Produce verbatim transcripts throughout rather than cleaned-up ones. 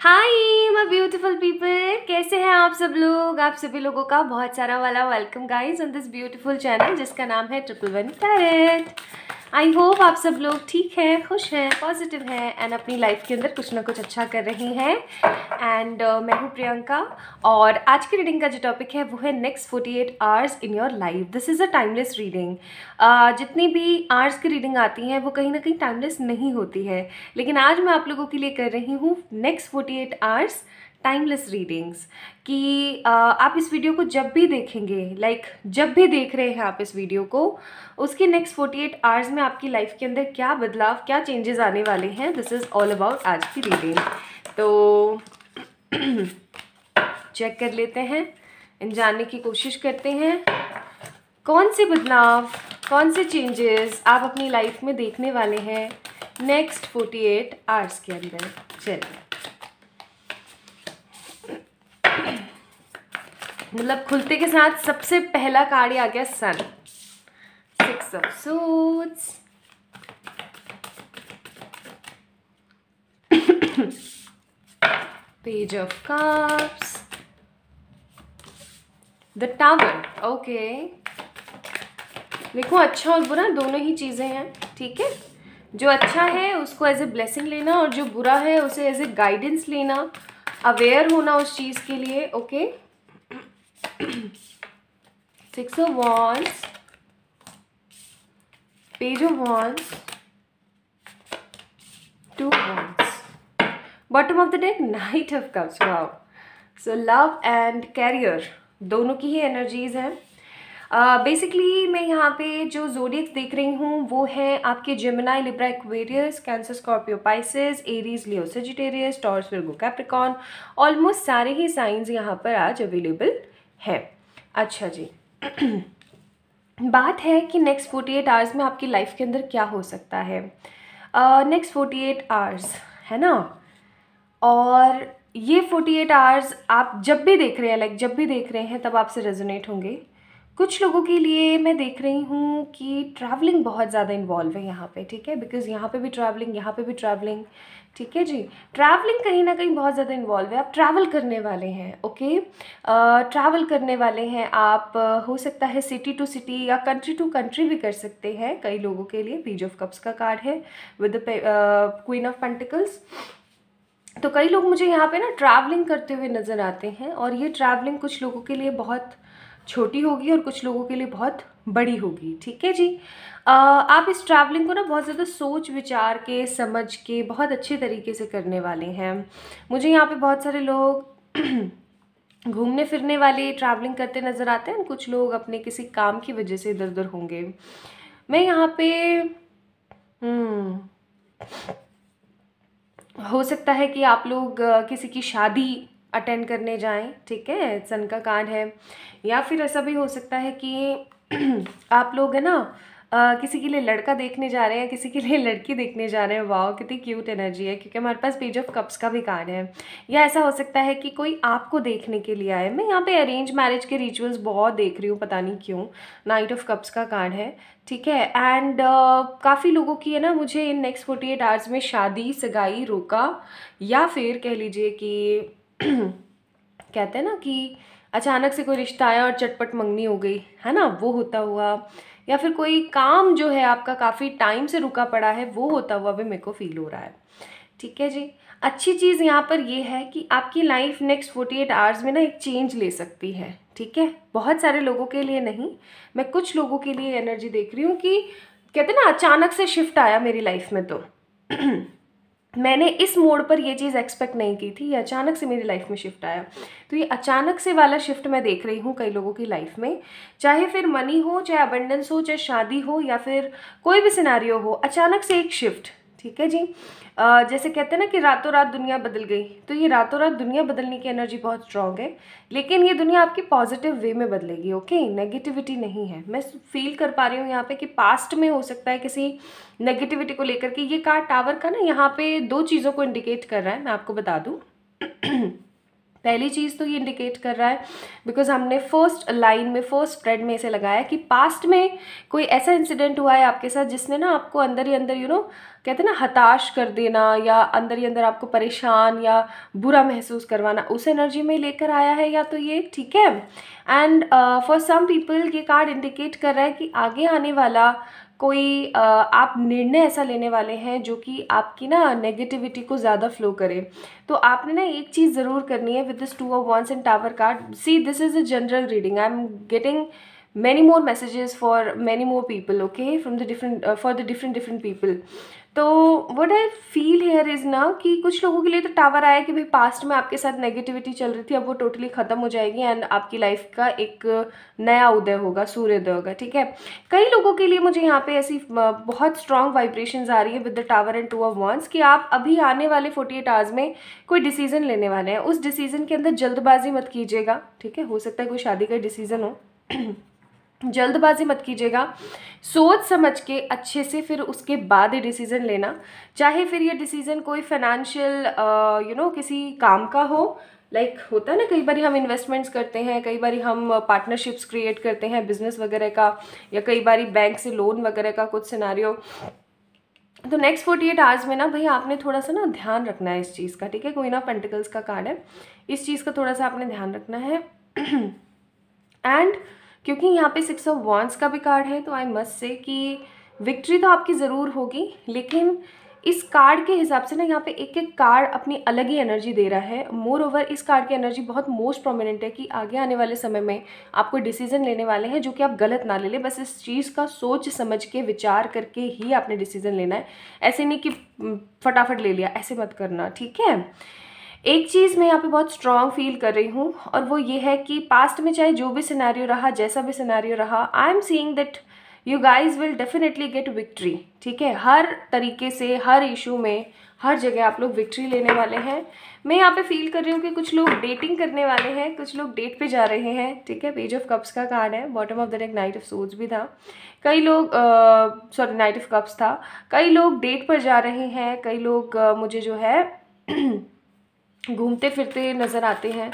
Hi my beautiful people, कैसे हैं आप सब लोग। आप सभी लोगों का बहुत सारा वाला welcome guys on this beautiful channel जिसका नाम है one one one tarot. I hope आप सब लोग ठीक हैं, खुश हैं, पॉजिटिव हैं एंड अपनी लाइफ के अंदर कुछ ना कुछ अच्छा कर रही हैं। एंड uh, मैं हूँ प्रियंका और आज की रीडिंग का जो टॉपिक है वो है next forty eight hours in your life. This is a timeless reading. जितनी भी आवर्स की रीडिंग आती हैं वो कहीं ना कहीं टाइमलेस नहीं होती है, लेकिन आज मैं आप लोगों के लिए कर रही हूँ next forty eight hours timeless readings कि uh, आप इस वीडियो को जब भी देखेंगे, लाइक like, जब भी देख रहे हैं आप इस वीडियो को, उसके नेक्स्ट फोर्टी एट आवर्स में आपकी लाइफ के अंदर क्या बदलाव, क्या चेंजेस आने वाले हैं। दिस इज़ ऑल अबाउट आज की रीडिंग। तो चेक कर लेते हैं एंड जानने की कोशिश करते हैं कौन से बदलाव, कौन से चेंजेस आप अपनी लाइफ में देखने वाले हैं नेक्स्ट फोर्टी एट आवर्स के अंदर। चलिए, मतलब खुलते के साथ सबसे पहला कार्ड आ गया sun, six of suits. Page of cups, the tower. Okay, देखो अच्छा और बुरा दोनों ही चीज़ें हैं, ठीक है। जो अच्छा है उसको एज ए ब्लेसिंग लेना और जो बुरा है उसे एज ए गाइडेंस लेना, अवेयर होना उस चीज़ के लिए। Okay, six of wands, page of wands, two wands, bottom of the deck knight of cups. Wow, so love and career दोनों की ही एनर्जीज हैं। बेसिकली uh, मैं यहाँ पे जो जोडियक्स देख रही हूँ वो है आपके Gemini, Libra, Aquarius, Cancer, Scorpio, Pisces, Aries, Leo, Sagittarius, Taurus, Virgo, Capricorn. Almost सारे ही साइंस यहाँ पर आज अवेलेबल हैं। अच्छा जी, बात है कि नेक्स्ट फोर्टी एट आवर्स में आपकी लाइफ के अंदर क्या हो सकता है। Next uh, forty eight hours है ना, और ये फोर्टी एट आवर्स आप जब भी देख रहे हैं, लाइक जब भी देख रहे हैं तब आपसे रेजोनेट होंगे। कुछ लोगों के लिए मैं देख रही हूँ कि ट्रैवलिंग बहुत ज़्यादा इन्वॉल्व है यहाँ पे, ठीक है, बिकॉज़ यहाँ पे भी ट्रैवलिंग, यहाँ पे भी ट्रैवलिंग, ठीक है जी। ट्रैवलिंग कहीं ना कहीं बहुत ज़्यादा इन्वॉल्व है, आप ट्रैवल करने वाले हैं। ओके, ट्रैवल करने वाले हैं आप, हो सकता है सिटी टू सिटी या कंट्री टू कंट्री भी कर सकते हैं। कई लोगों के लिए पेज ऑफ कप्स का कार्ड है विद क्वीन ऑफ पेंटिकल्स। तो कई लोग मुझे यहाँ पे ना ट्रैवलिंग करते हुए नज़र आते हैं, और ये ट्रैवलिंग कुछ लोगों के लिए बहुत छोटी होगी और कुछ लोगों के लिए बहुत बड़ी होगी, ठीक है जी। आ, आप इस ट्रैवलिंग को ना बहुत ज़्यादा सोच विचार के, समझ के, बहुत अच्छे तरीके से करने वाले हैं। मुझे यहाँ पे बहुत सारे लोग घूमने फिरने वाले, ट्रैवलिंग करते नज़र आते हैं। कुछ लोग अपने किसी काम की वजह से इधर उधर होंगे। मैं यहाँ पे हो सकता है कि आप लोग किसी की शादी अटेंड करने जाएं, ठीक है, सन का कार्ड है। या फिर ऐसा भी हो सकता है कि आप लोग है ना आ, किसी के लिए लड़का देखने जा रहे हैं, किसी के लिए लड़की देखने जा रहे हैं। वाओ, कितनी क्यूट एनर्जी है, क्योंकि हमारे पास पेज ऑफ कप्स का भी कार्ड है। या ऐसा हो सकता है कि कोई आपको देखने के लिए आए। मैं यहाँ पे अरेंज मैरिज के रिचुअल्स बहुत देख रही हूँ, पता नहीं क्यों। नाइट ऑफ कप्स का कार्ड है, ठीक है। एंड uh, काफ़ी लोगों की है ना, मुझे इन नेक्स्ट फोर्टी एट आवर्स में शादी, सगाई, रोका, या फिर कह लीजिए कि कहते हैं ना कि अचानक से कोई रिश्ता आया और चटपट मंगनी हो गई, है ना, वो होता हुआ। या फिर कोई काम जो है आपका काफ़ी टाइम से रुका पड़ा है वो होता हुआ भी मेरे को फील हो रहा है, ठीक है जी। अच्छी चीज़ यहाँ पर ये है कि आपकी life next forty eight hours में ना एक चेंज ले सकती है, ठीक है। बहुत सारे लोगों के लिए नहीं, मैं कुछ लोगों के लिए एनर्जी देख रही हूँ कि कहते हैं ना अचानक से शिफ्ट आया मेरी लाइफ में, तो मैंने इस मोड़ पर ये चीज़ एक्सपेक्ट नहीं की थी, ये अचानक से मेरी लाइफ में शिफ्ट आया। तो ये अचानक से वाला शिफ्ट मैं देख रही हूँ कई लोगों की लाइफ में, चाहे फिर मनी हो, चाहे अबंडेंस हो, चाहे शादी हो, या फिर कोई भी सिनेरियो हो, अचानक से एक शिफ्ट, ठीक है जी। आ, जैसे कहते हैं ना कि रातों रात दुनिया बदल गई, तो ये रातों रात दुनिया बदलने की एनर्जी बहुत स्ट्रांग है, लेकिन ये दुनिया आपकी पॉजिटिव वे में बदलेगी। ओके, नेगेटिविटी नहीं है। मैं फील कर पा रही हूँ यहाँ पे कि पास्ट में हो सकता है किसी नेगेटिविटी को लेकर के। ये कार्ड टावर का ना यहाँ पे दो चीज़ों को इंडिकेट कर रहा है, मैं आपको बता दूँ। पहली चीज़ तो ये इंडिकेट कर रहा है, बिकॉज हमने फर्स्ट लाइन में फर्स्ट थ्रेड में इसे लगाया कि पास्ट में कोई ऐसा इंसिडेंट हुआ है आपके साथ जिसने ना आपको अंदर ही अंदर यू नो कहते हैं ना हताश कर देना या अंदर ही अंदर आपको परेशान या बुरा महसूस करवाना, उस एनर्जी में लेकर आया है या तो ये, ठीक है। एंड फॉर सम पीपल ये कार्ड इंडिकेट कर रहा है कि आगे आने वाला कोई uh, आप निर्णय ऐसा लेने वाले हैं जो कि आपकी ना नेगेटिविटी को ज़्यादा फ्लो करे। तो आपने ना एक चीज़ ज़रूर करनी है with this two of wands and tower card. See, this is a general reading, I am getting many more messages for many more people, okay, from the different uh, for the different different people. तो what I feel here is ना कि कुछ लोगों के लिए तो tower आया कि भाई पास्ट में आपके साथ नेगेटिविटी चल रही थी, अब वो टोटली ख़त्म हो जाएगी एंड आपकी लाइफ का एक नया उदय होगा, सूर्योदय होगा, ठीक है। कई लोगों के लिए मुझे यहाँ पे ऐसी बहुत स्ट्रॉन्ग वाइब्रेशंस आ रही है with the tower and two of wands कि आप अभी आने वाले अड़तालीस आवर्स में कोई डिसीज़न लेने वाले हैं। उस डिसीज़न के अंदर जल्दबाजी मत कीजिएगा, ठीक है। हो सकता है कोई शादी का डिसीज़न हो, जल्दबाजी मत कीजिएगा, सोच समझ के अच्छे से फिर उसके बाद ये डिसीज़न लेना। चाहे फिर ये डिसीज़न कोई फाइनेंशियल यू नो किसी काम का हो, लाइक like, होता है ना कई बार हम इन्वेस्टमेंट्स करते हैं, कई बार हम पार्टनरशिप्स क्रिएट करते हैं बिजनेस वगैरह का, या कई बार बैंक से लोन वगैरह का कुछ सिनारियो। तो नेक्स्ट अड़तालीस आवर्स में ना भाई आपने थोड़ा सा ना ध्यान रखना है इस चीज़ का, ठीक है। कोई ना पेंटिकल्स का कार्ड है, इस चीज़ का थोड़ा सा आपने ध्यान रखना है। एंड क्योंकि यहाँ पे सिक्स ऑफ वॉन्ड्स का भी कार्ड है, तो आई मस्ट से कि विक्ट्री तो आपकी ज़रूर होगी, लेकिन इस कार्ड के हिसाब से ना यहाँ पे एक एक कार्ड अपनी अलग ही एनर्जी दे रहा है। मोर ओवर इस कार्ड की एनर्जी बहुत मोस्ट प्रोमिनेंट है कि आगे आने वाले समय में आपको डिसीज़न लेने वाले हैं जो कि आप गलत ना ले लें। बस इस चीज़ का सोच समझ के विचार करके ही आपने डिसीज़न लेना है, ऐसे नहीं कि फटाफट ले लिया, ऐसे मत करना, ठीक है। एक चीज़ मैं यहाँ पे बहुत स्ट्रॉन्ग फील कर रही हूँ और वो ये है कि पास्ट में चाहे जो भी सिनेरियो रहा, जैसा भी सिनेरियो रहा, I am seeing that you guys will definitely get victory, ठीक है। हर तरीके से, हर इशू में, हर जगह आप लोग विक्ट्री लेने वाले हैं। मैं यहाँ पे फील कर रही हूँ कि कुछ लोग डेटिंग करने वाले हैं, कुछ लोग डेट पे जा रहे हैं, ठीक है। पेज ऑफ कप्स का कार्ड है, bottom of the deck knight of swords भी था, कई लोग सॉरी नाइट ऑफ कप्स था, कई लोग डेट पर जा रहे हैं, कई लोग uh, मुझे जो है घूमते फिरते नज़र आते हैं,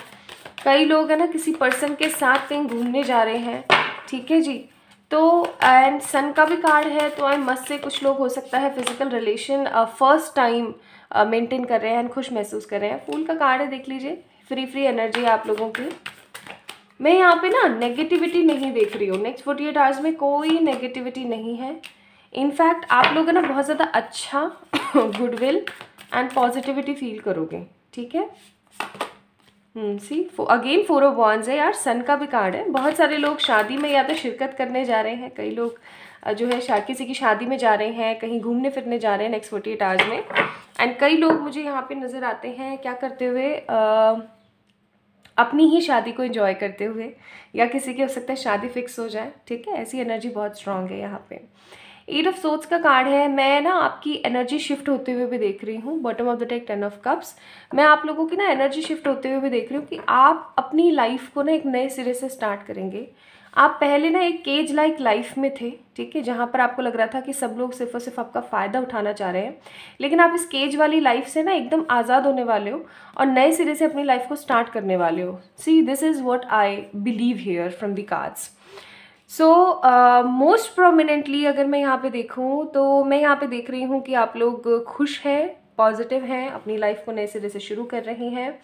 कई लोग है ना किसी पर्सन के साथ कहीं घूमने जा रहे हैं, ठीक है जी। तो एंड सन का भी कार्ड है, तो आई मस्ट से कुछ लोग हो सकता है physical relation first time maintain कर रहे हैं एंड खुश महसूस कर रहे हैं। फूल का कार्ड है, देख लीजिए, फ्री फ्री एनर्जी है आप लोगों की। मैं यहाँ पे ना नेगेटिविटी नहीं देख रही हूँ, नेक्स्ट फोर्टी एट आवर्स में कोई नेगेटिविटी नहीं है। इनफैक्ट आप लोग है ना बहुत ज़्यादा अच्छा गुडविल एंड पॉजिटिविटी फील करोगे, ठीक है। See again four of wands है यार, सन का भी कार्ड है। बहुत सारे लोग शादी में या तो शिरकत करने जा रहे हैं, कई लोग जो है शा किसी की शादी में जा रहे हैं, कहीं घूमने फिरने जा रहे हैं नेक्स्ट फोर्टी एट आवर्स में। एंड कई लोग मुझे यहाँ पे नज़र आते हैं क्या करते हुए, आ, अपनी ही शादी को एंजॉय करते हुए, या किसी की हो सकता है शादी फिक्स हो जाए, ठीक है। ऐसी एनर्जी बहुत स्ट्रांग है यहाँ पर। एट ऑफ सोर्ड्स का कार्ड है, मैं ना आपकी एनर्जी शिफ्ट होते हुए भी देख रही हूँ। Bottom of the deck ten of cups, मैं आप लोगों की ना एनर्जी शिफ्ट होते हुए भी देख रही हूँ कि आप अपनी लाइफ को ना एक नए सिरे से स्टार्ट करेंगे। आप पहले ना एक केज लाइक लाइफ में थे, ठीक है, जहाँ पर आपको लग रहा था कि सब लोग सिर्फ और सिर्फ आपका फ़ायदा उठाना चाह रहे हैं, लेकिन आप इस केज वाली लाइफ से ना एकदम आज़ाद होने वाले हो और नए सिरे से अपनी लाइफ को स्टार्ट करने वाले हो। See this is what I believe here from the cards. So most prominently अगर मैं यहाँ पे देखूँ तो मैं यहाँ पे देख रही हूँ कि आप लोग खुश हैं, पॉजिटिव हैं, अपनी लाइफ को नए सिरे से शुरू कर रहे हैं।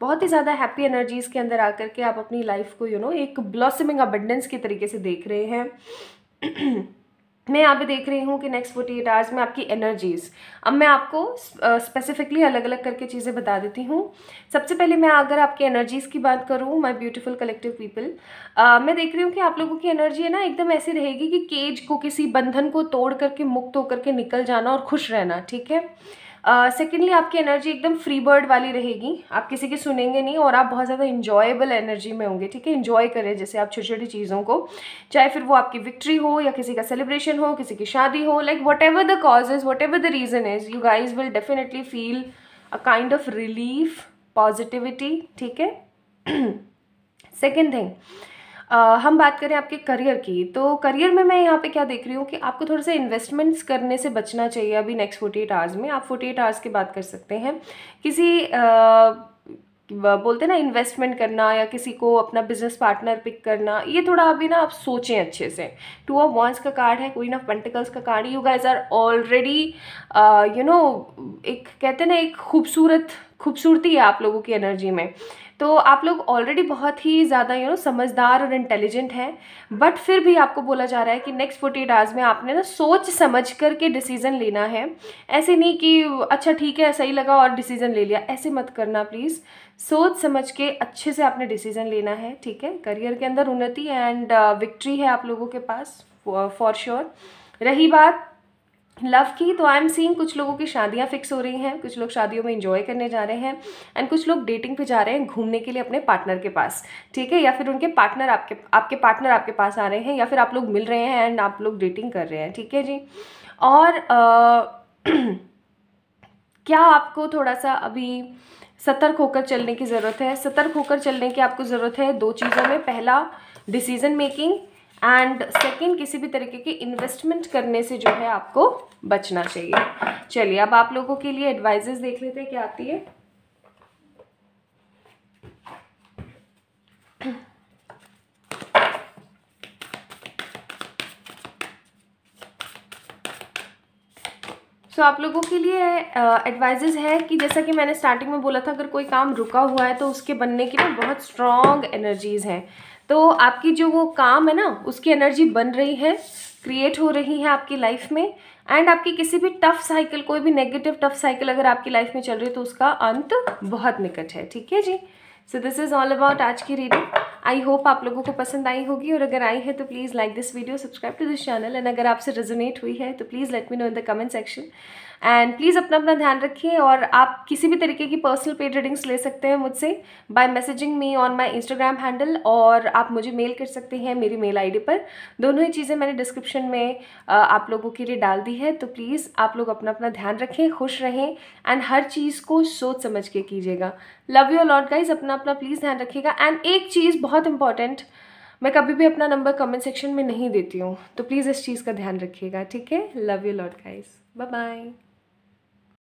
बहुत ही ज़्यादा हैप्पी एनर्जीज़ के अंदर आकर के आप अपनी लाइफ को यू नो एक ब्लॉसमिंग अबंडेंस के तरीके से देख रहे हैं। मैं यहाँ पे देख रही हूँ कि नेक्स्ट फोर्टी एट आवर्स में आपकी एनर्जीज़, अब मैं आपको स्पेसिफिकली अलग अलग करके चीज़ें बता देती हूँ। सबसे पहले मैं अगर आपकी एनर्जीज़ की बात करूँ, माय ब्यूटीफुल कलेक्टिव पीपल, मैं देख रही हूँ कि आप लोगों की एनर्जी है ना एकदम ऐसी रहेगी कि केज को, किसी बंधन को तोड़ करके मुक्त होकर के निकल जाना और खुश रहना, ठीक है। सेकेंडली uh, आपकी एनर्जी एकदम फ्री बर्ड वाली रहेगी, आप किसी की सुनेंगे नहीं और आप बहुत ज़्यादा इंजॉयबल एनर्जी में होंगे, ठीक है। इंजॉय करें जैसे आप छोटी छोटी चीज़ों को, चाहे फिर वो आपकी विक्ट्री हो या किसी का सेलिब्रेशन हो, किसी की शादी हो, like whatever the cause is, whatever the reason is, you guys will definitely feel a kind of relief, positivity, ठीक है। सेकेंड थिंग Uh, हम बात करें आपके करियर की, तो करियर में मैं यहाँ पे क्या देख रही हूँ कि आपको थोड़ा सा इन्वेस्टमेंट्स करने से बचना चाहिए अभी नेक्स्ट फोर्टी एट आवर्स में। आप फोर्टी एट आवर्स की बात कर सकते हैं, किसी uh, बोलते हैं ना इन्वेस्टमेंट करना या किसी को अपना बिजनेस पार्टनर पिक करना, ये थोड़ा अभी ना आप सोचें अच्छे से। टू ऑफ वॉन्ड्स का कार्ड है, क्वीन ऑफ पेंटिकल्स का card, you guys are already you know एक कहते हैं ना एक खूबसूरत खूबसूरती है आप लोगों की एनर्जी में, तो आप लोग ऑलरेडी बहुत ही ज़्यादा यू नो समझदार और इंटेलिजेंट हैं, बट फिर भी आपको बोला जा रहा है कि नेक्स्ट फोर्टी एट आवर्स में आपने ना सोच समझ कर के डिसीज़न लेना है। ऐसे नहीं कि अच्छा ठीक है सही लगा और डिसीज़न ले लिया, ऐसे मत करना प्लीज़। सोच समझ के अच्छे से आपने डिसीज़न लेना है, ठीक है। करियर के अंदर उन्नति एंड विक्ट्री है आप लोगों के पास फॉर श्योर। रही बात लव की, तो आई एम सीइंग कुछ लोगों की शादियां फिक्स हो रही हैं, कुछ लोग शादियों में एंजॉय करने जा रहे हैं एंड कुछ लोग डेटिंग पे जा रहे हैं घूमने के लिए अपने पार्टनर के पास, ठीक है। या फिर उनके पार्टनर आपके आपके पार्टनर आपके पास आ रहे हैं या फिर आप लोग मिल रहे हैं एंड आप लोग डेटिंग कर रहे हैं, ठीक है जी। और आ, क्या आपको थोड़ा सा अभी सतर्क होकर चलने की ज़रूरत है। सतर्क होकर चलने की आपको ज़रूरत है दो चीज़ों में, पहला डिसीज़न मेकिंग एंड सेकेंड किसी भी तरीके की इन्वेस्टमेंट करने से जो है आपको बचना चाहिए। चलिए अब आप लोगों के लिए एडवाइजेस देख लेते हैं क्या आती है। सो so, आप लोगों के लिए एडवाइजेस uh, है कि जैसा कि मैंने स्टार्टिंग में बोला था, अगर कोई काम रुका हुआ है तो उसके बनने की ना बहुत स्ट्रॉन्ग एनर्जीज़ हैं। तो आपकी जो वो काम है ना उसकी एनर्जी बन रही है, क्रिएट हो रही है आपकी लाइफ में। एंड आपकी किसी भी टफ साइकिल, कोई भी नेगेटिव टफ साइकिल अगर आपकी लाइफ में चल रही है तो उसका अंत बहुत निकट है, ठीक है जी। So this is all about आज की रीडिंग। आई होप आप लोगों को पसंद आई होगी, और अगर आई है तो please like this video, subscribe to this channel and अगर आपसे रेजोनेट हुई है तो please let me know in the comment section. And please अपना अपना ध्यान रखिए, और आप किसी भी तरीके की पर्सनल पेड रीडिंग्स ले सकते हैं मुझसे by messaging me on my Instagram handle, और आप मुझे मेल कर सकते हैं मेरी मेल आईडी पर। दोनों ही चीज़ें मैंने डिस्क्रिप्शन में आप लोगों के लिए डाल दी है। तो प्लीज़ आप लोग अपना अपना ध्यान रखें, खुश रहें एंड हर चीज़ को सोच समझ के कीजिएगा। लव यू लॉट गाइज, अपना अपना प्लीज़ ध्यान रखिएगा। एंड एक चीज़ बहुत इंपॉर्टेंट, मैं कभी भी अपना नंबर कमेंट सेक्शन में नहीं देती हूँ, तो प्लीज़ इस चीज़ का ध्यान रखिएगा, ठीक है। Love you lot guys, bye bye.